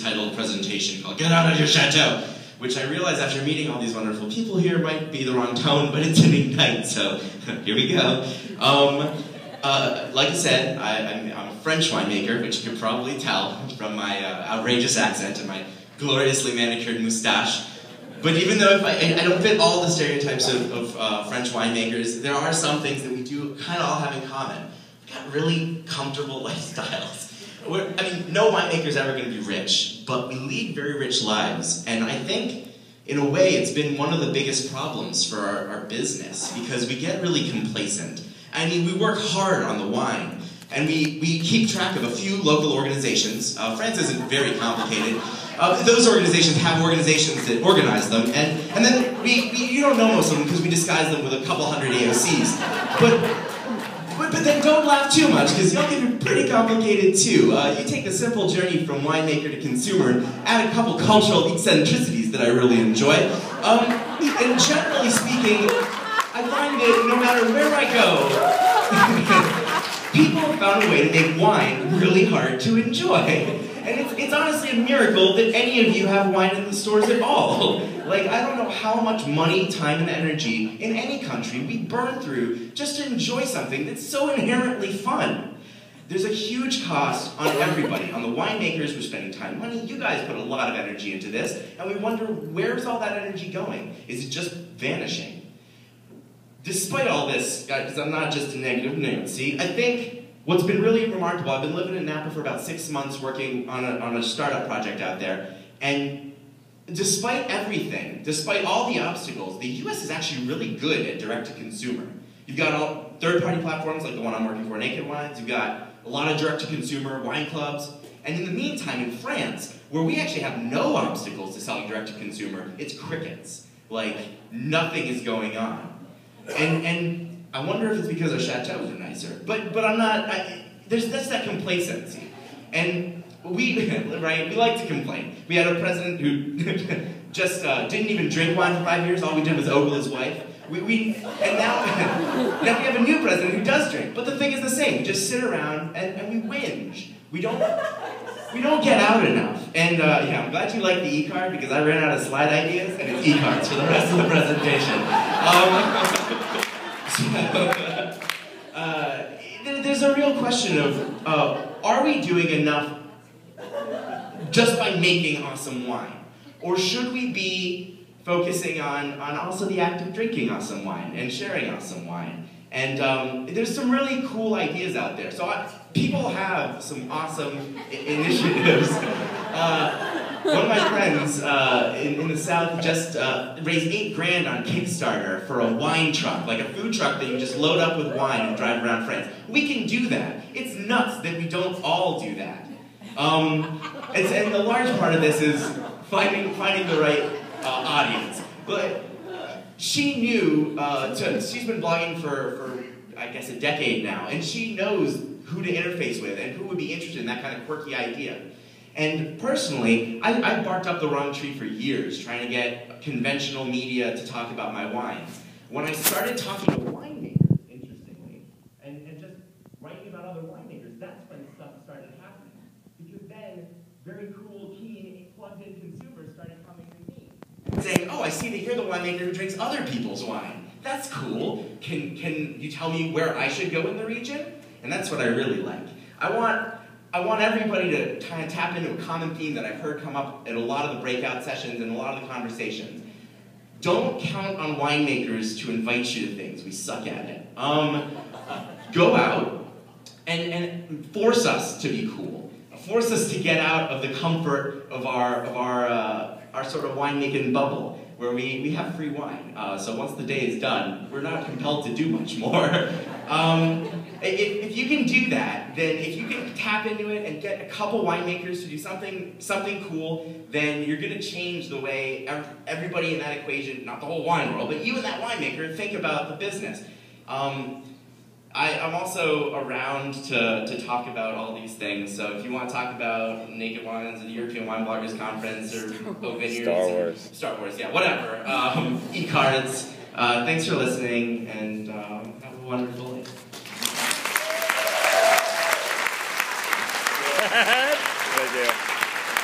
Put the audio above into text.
titled presentation called Get Out of Your Chateau, which I realized after meeting all these wonderful people here might be the wrong tone, but it's an Ignite, so here we go. Like I said, I'm a French winemaker, which you can probably tell from my outrageous accent and my gloriously manicured moustache. But even though I don't fit all the stereotypes of French winemakers, there are some things that we do kind of all have in common. We've got really comfortable lifestyles. I mean, no winemaker's ever going to be rich, but we lead very rich lives, and I think, in a way, it's been one of the biggest problems for our business, because we get really complacent. I mean, we work hard on the wine, and we keep track of a few local organizations. France isn't very complicated. Those organizations have organizations that organize them, and then you don't know most of them because we disguise them with a couple hundred AOCs, But then don't laugh too much, because y'all can be pretty complicated too. You take the simple journey from winemaker to consumer, add a couple cultural eccentricities that I really enjoy. And generally speaking, I find that no matter where I go, people have found a way to make wine really hard to enjoy. And it's honestly a miracle that any of you have wine in the stores at all. Like, I don't know how much money, time, and energy in any country we burn through just to enjoy something that's so inherently fun. There's a huge cost on everybody. On the winemakers, we're spending time, money. You guys put a lot of energy into this, and we wonder, where's all that energy going? Is it just vanishing? Despite all this, guys, because I'm not just a negative Nancy, I think what's been really remarkable, I've been living in Napa for about 6 months working on a startup project out there, and despite everything, despite all the obstacles, the US is actually really good at direct-to-consumer. You've got all third-party platforms like the one I'm working for, Naked Wines, you've got a lot of direct-to-consumer wine clubs, and in the meantime, in France, where we actually have no obstacles to selling direct-to-consumer, it's crickets. Like, nothing is going on. And I wonder if it's because our chateaus are nicer, but I'm not, there's that complacency. And we like to complain. We had a president who just didn't even drink wine for 5 years, all we did was ogle his wife. And now we have a new president who does drink, but the thing is the same, we just sit around and we whinge. We don't get out enough. And yeah, I'm glad you like the e-card, because I ran out of slide ideas, and it's e-cards for the rest of the presentation. There's a real question of, are we doing enough just by making awesome wine? Or should we be focusing on also the act of drinking awesome wine and sharing awesome wine? And there's some really cool ideas out there. So people have some awesome initiatives. One of my friends in the South just raised $8,000 on Kickstarter for a wine truck, like a food truck that you just load up with wine and drive around France. We can do that. It's nuts that we don't all do that. And the large part of this is finding the right audience. But she knew, she's been blogging for, I guess, a decade now, and she knows who to interface with and who would be interested in that kind of quirky idea. And personally, I barked up the wrong tree for years, trying to get conventional media to talk about my wines. When I started talking to winemakers, interestingly, and just writing about other winemakers, that's when stuff started happening. Because then, very cool, keen, plugged-in consumers started coming to me and saying, oh, I see that you're the winemaker who drinks other people's wine. That's cool. Can you tell me where I should go in the region? And that's what I really like. I want everybody to kind of tap into a common theme that I've heard come up at a lot of the breakout sessions and a lot of the conversations. Don't count on winemakers to invite you to things. We suck at it. Go out and force us to be cool. Force us to get out of the comfort of our sort of winemaking bubble, where we have free wine. So once the day is done, we're not compelled to do much more. If you can do that, then if you can tap into it and get a couple winemakers to do something cool, then you're going to change the way everybody in that equation, not the whole wine world, but you and that winemaker think about the business. I'm also around to talk about all these things, so if you want to talk about Naked Wines and the European Wine Bloggers Conference or Oak Vineyards, Star Wars, yeah, whatever, e-cards, thanks for listening, and have a wonderful day. Thank you.